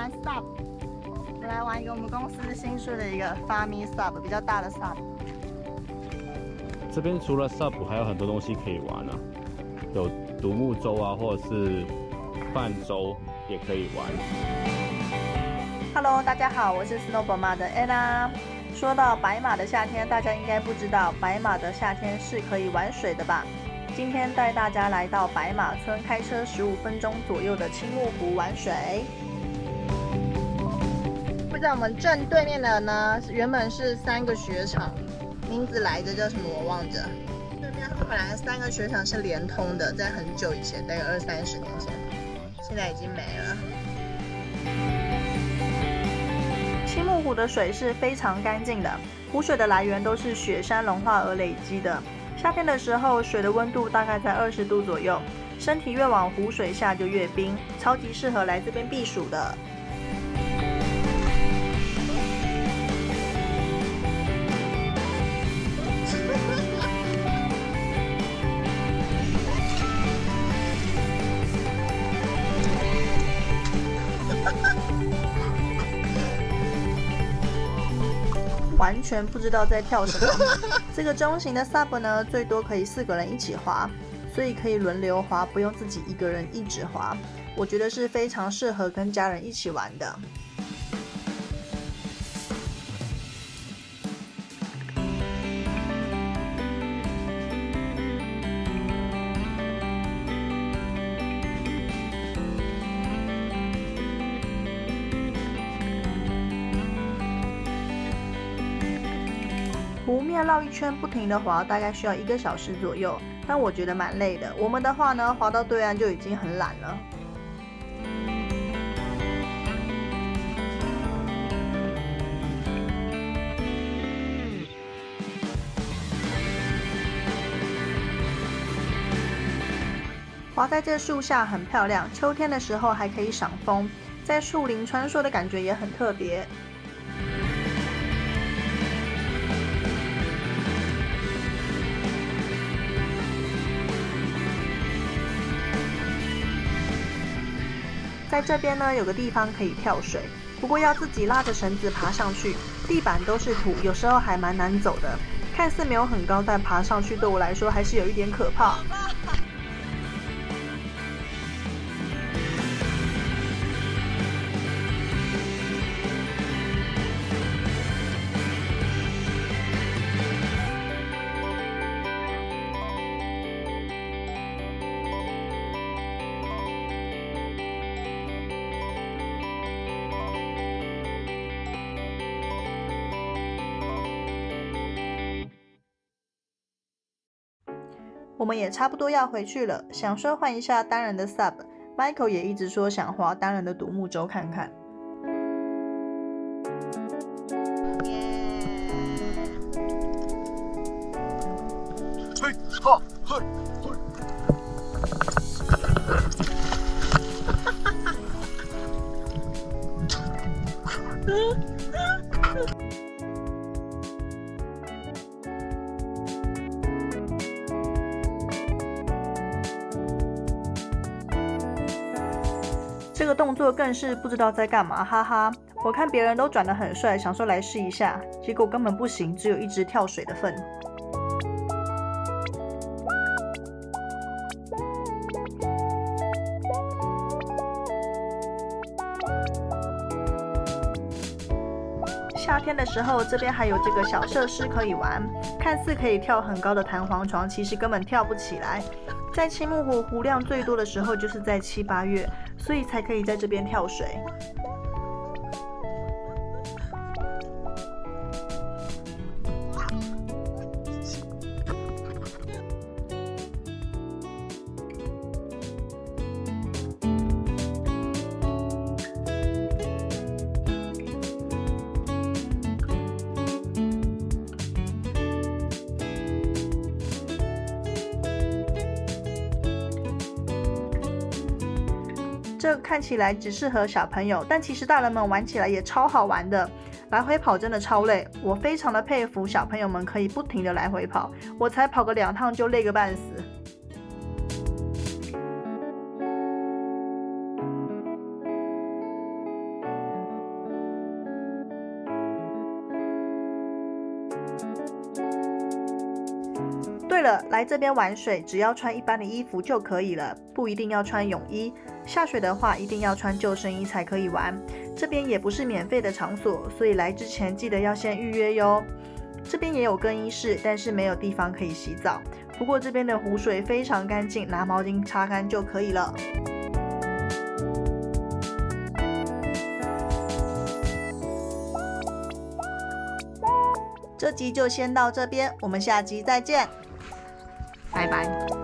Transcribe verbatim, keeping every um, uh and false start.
玩 sub， 我来玩一个我们公司新出的一个发咪 sub， 比较大的 sub。这边除了 sub 还有很多东西可以玩啊，有独木舟啊，或者是泛舟也可以玩。Hello， 大家好，我是 Snowball 妈的 Anna。说到白马的夏天，大家应该不知道白马的夏天是可以玩水的吧？ 今天带大家来到白马村，开车十五分钟左右的青木湖玩水。就在我们正对面的呢，原本是三个雪场，名字来着叫什么我忘着。对面本来三个雪场是连通的，在很久以前，大概二三十年前，现在已经没了。青木湖的水是非常干净的，湖水的来源都是雪山融化而累积的。 夏天的时候，水的温度大概在二十度左右，身体越往湖水下就越冰，超级适合来这边避暑的。完全不知道在跳什么。这个中型的 sub 呢，最多可以四个人一起滑，所以可以轮流滑，不用自己一个人一直滑。我觉得是非常适合跟家人一起玩的。湖面绕一圈，不停的滑，大概需要一个小时左右，但我觉得蛮累的。我们的话呢，滑到对岸就已经很懒了。滑在这树下很漂亮，秋天的时候还可以赏枫，在树林穿梭的感觉也很特别。 在这边呢，有个地方可以跳水，不过要自己拉着绳子爬上去，地板都是土，有时候还蛮难走的。看似没有很高，但爬上去对我来说还是有一点可怕。我们也差不多要回去了，想说换一下单人的 sub，Michael 也一直说想滑单人的独木舟看看。嘿哈嘿嘿！哈哈哈！嗯。 这个动作更是不知道在干嘛，哈哈！我看别人都转得很帅，想说来试一下，结果根本不行，只有一只跳水的份。夏天的时候，这边还有这个小设施可以玩，看似可以跳很高的弹簧床，其实根本跳不起来。 在青木湖湖量最多的时候就是在七八月，所以才可以在这边跳水。这看起来只适合小朋友，但其实大人们玩起来也超好玩的。来回跑真的超累，我非常的佩服小朋友们可以不停的来回跑，我才跑个两趟就累个半死。对了，来这边玩水，只要穿一般的衣服就可以了，不一定要穿泳衣。下水的话，一定要穿救生衣才可以玩。这边也不是免费的场所，所以来之前记得要先预约哟。这边也有更衣室，但是没有地方可以洗澡。不过这边的湖水非常干净，拿毛巾擦干就可以了。 这集就先到这边，我们下集再见，拜拜。